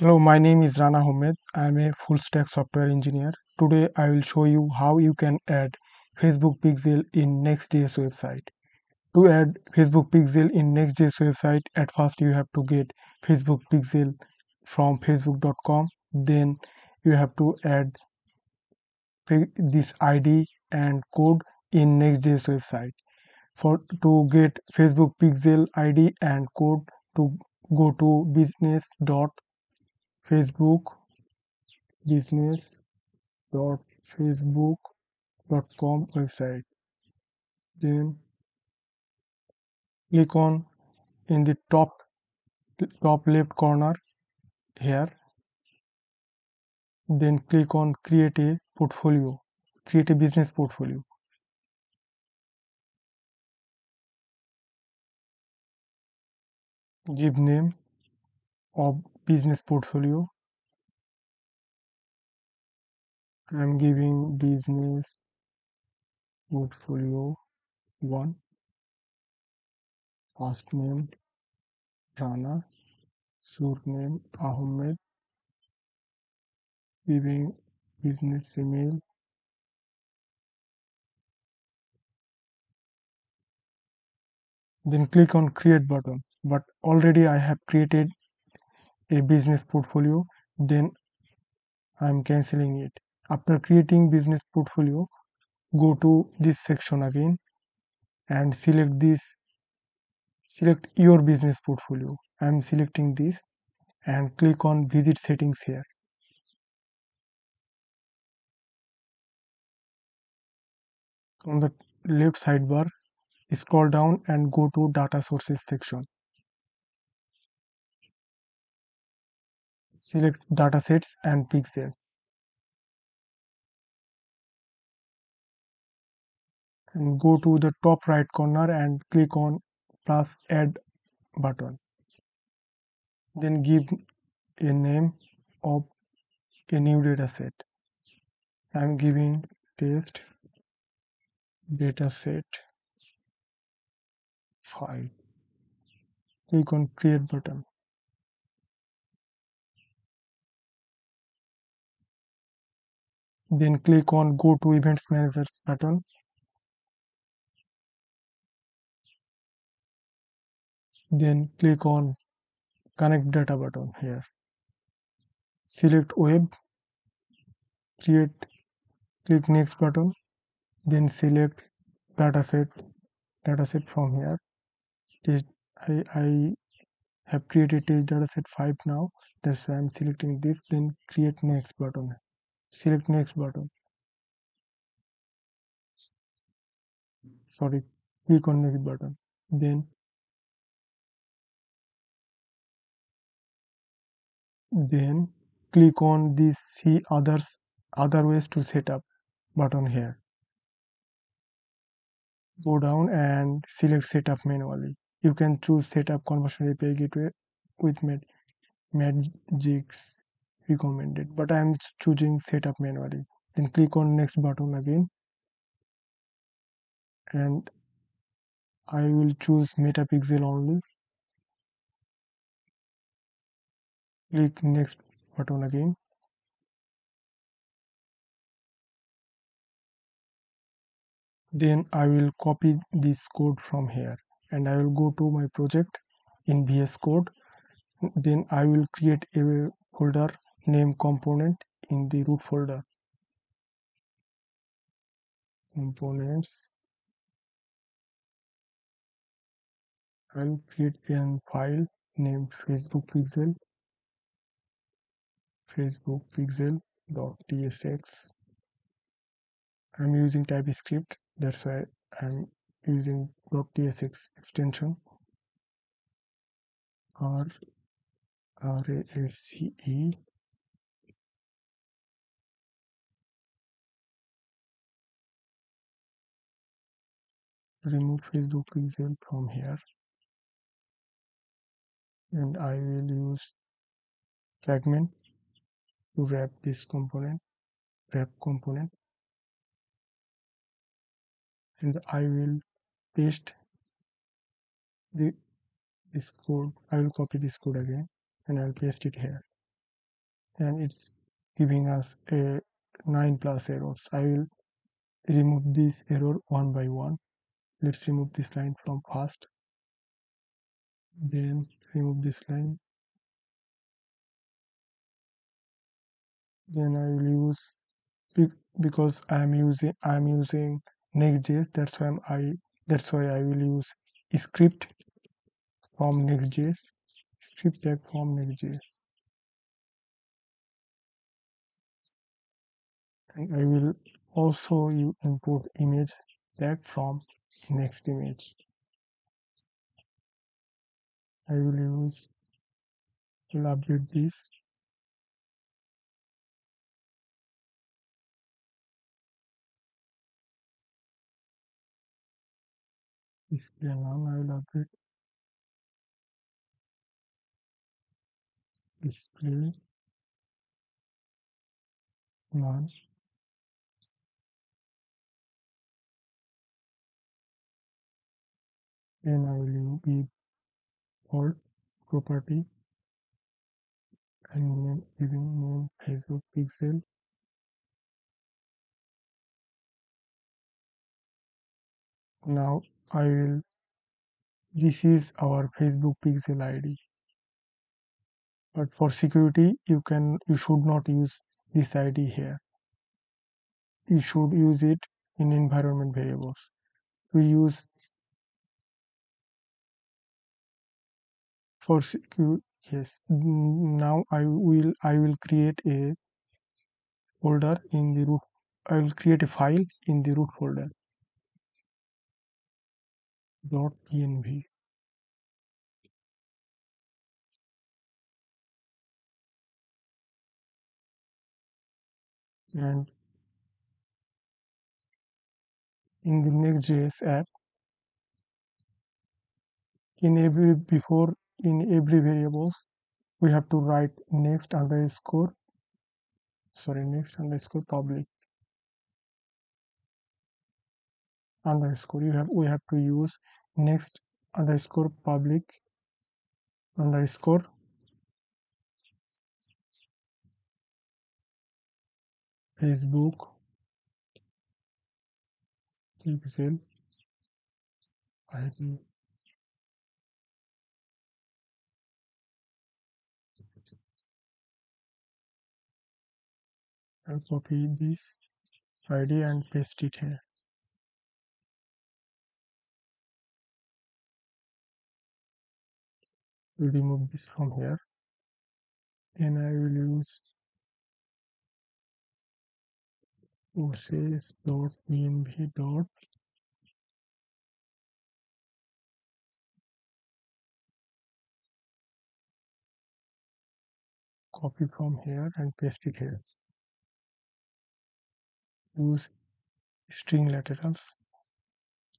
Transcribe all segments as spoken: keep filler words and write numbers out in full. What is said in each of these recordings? Hello, my name is Rana Ahammed. I am a full stack software engineer. Today I will show you how you can add Facebook Pixel in Next.js website. To add Facebook Pixel in Next.js website, at first you have to get Facebook Pixel from facebook dot com. Then you have to add this I D and code in Next.js website. For to get Facebook Pixel I D and code, to go to business dot com. Facebook business dot facebook dot com website, then click on in the top top left corner here, then click on create a portfolio, create a business portfolio. Give name of business portfolio. I'm giving business portfolio one. First name Rana, surname Ahmed. Giving business email. Then click on create button. But already I have created a business portfolio, then I'm cancelling it. After creating business portfolio, go to this section again and select this, select your business portfolio. I'm selecting this and click on visit settings here. On the left sidebar, scroll down and go to data sources section. Select datasets and pixels, and go to the top right corner and click on plus add button. Then give a name of a new dataset. I am giving test dataset file. Click on create button. Then click on go to events manager button. Then click on connect data button here. Select web, create, click next button. Then select dataset, dataset from here. Test, I, I have created test dataset five now. That's why I'm selecting this. Then create next button. Select next button. Sorry, click on next button. Then then click on this see others other ways to set up button here. Go down and select setup manually. You can choose setup conversion A P I gateway with Magix. Recommended, but I am choosing setup manually. Then click on next button again, and I will choose MetaPixel only. Click next button again. Then I will copy this code from here and I will go to my project in V S Code. Then I will create a folder name component in the root folder, components. I'll create a file named Facebook Pixel, Facebook Pixel.tsx. I'm using TypeScript, that's why I'm using .tsx extension. R R A S C E. Remove Facebook Pixel from here, and I will use fragment to wrap this component, wrap component, and I will paste the this code. I will copy this code again and I'll paste it here. and it's giving us a nine plus errors. I will remove this error one by one. Let's remove this line from first, then remove this line. Then I will use, because I am using I am using Next.js, that's why I that's why I will use script from Next.js, script tag from Next.js. And I will also import image tag from next image. I will use will update this. Display none, I will update display none. Then I will give all property and name, giving name Facebook Pixel. Now I will, this is our Facebook Pixel I D, but for security you can you should not use this I D here. You should use it in environment variables. We use for secure, yes. Now I will I will create a folder in the root. I will create a file in the root folder. Dot .env. And in the Next.js app, in every before. in every variables we have to write next underscore sorry next underscore public underscore you have we have to use next underscore public underscore Facebook Pixel I D. I'll copy this I D and paste it here. We'll remove this from here. Then I will use process.env dot copy from here and paste it here. Use string laterals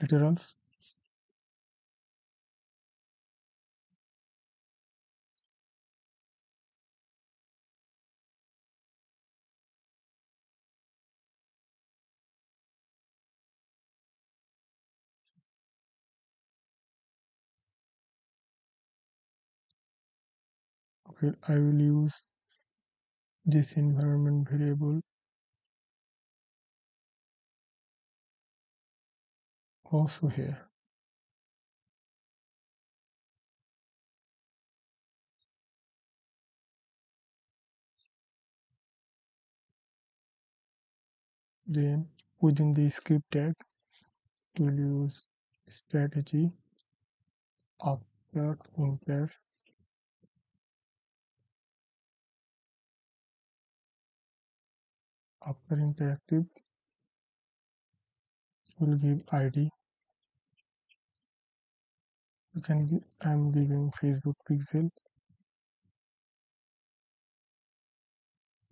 laterals okay, I will use this environment variable also here. Then within the script tag we'll use strategy after compare after interactive will give I D. You can give, I'm giving Facebook Pixel,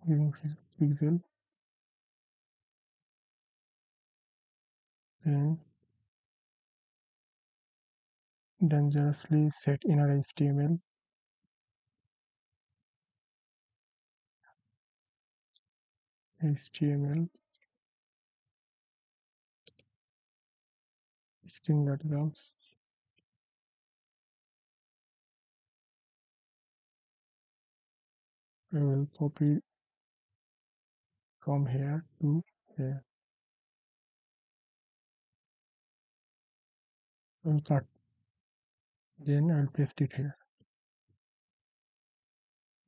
giving Facebook Pixel, then dangerously set inner H T M L, H T M L, string laterals. I will copy from here to here. In fact, then I'll paste it here.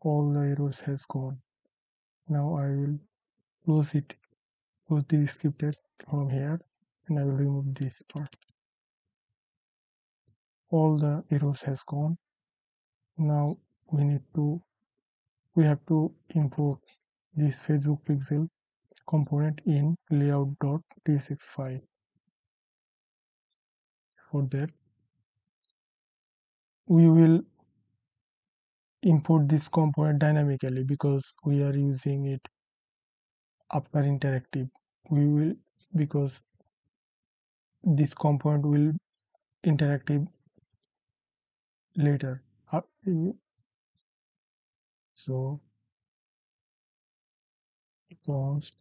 All the errors has gone. Now I will close it, close the script from here, and I will remove this part. All the errors has gone. Now we need to, we have to import this Facebook Pixel component in layout.tsx file. For that, we will import this component dynamically because we are using it after interactive. We will, because this component will interactive later. So const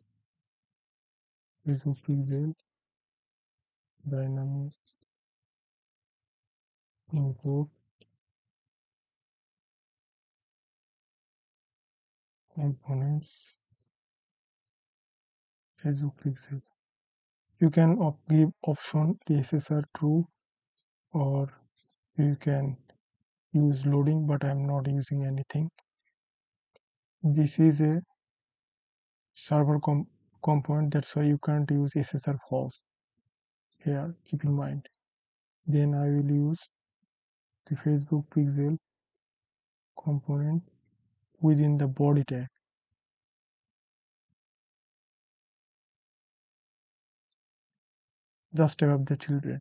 Facebook Pixel dynamic import components Facebook Pixel. You can op give option T S S R true, or you can use loading, but I'm not using anything. This is a server com component, that's why you can't use S S R false here, keep in mind. Then I will use the Facebook Pixel component within the body tag. Just above the children.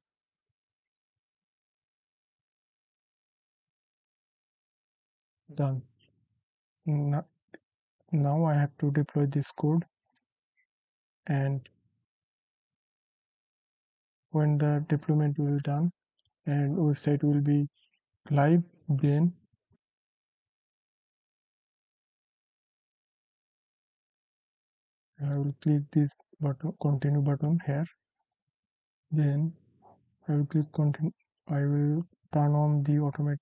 Done. Now I have to deploy this code, and when the deployment will be done and website will be live, then I will click this button, continue button here. Then I will click continue. I will turn on the automatic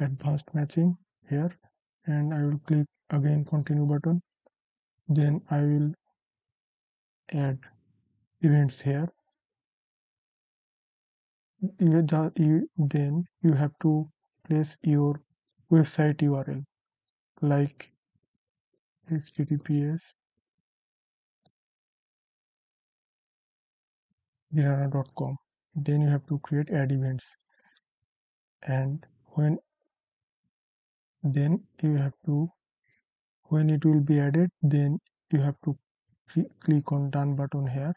advanced matching here, and I will click again continue button. Then I will add events here. Then you have to place your website U R L, like H T T P S mdranaa dot com. Then you have to create add events, and when then you have to when it will be added, then you have to click on done button here.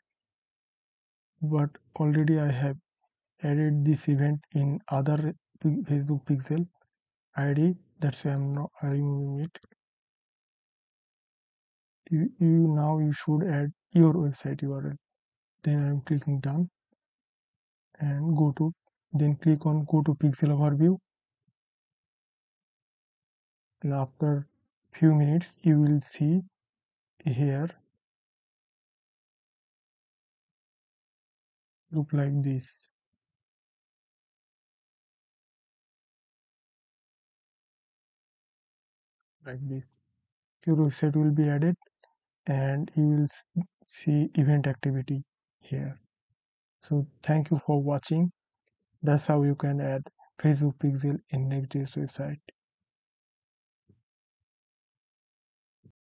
But already I have added this event in other Facebook Pixel I D, that's why I'm not removing it. You, you now you should add your website U R L. Then I'm clicking done and go to, then click on go to Pixel Overview, and after few minutes you will see here look like this. Like this, your website will be added, and you will see event activity here. So thank you for watching. That's how you can add Facebook Pixel in Next.js website.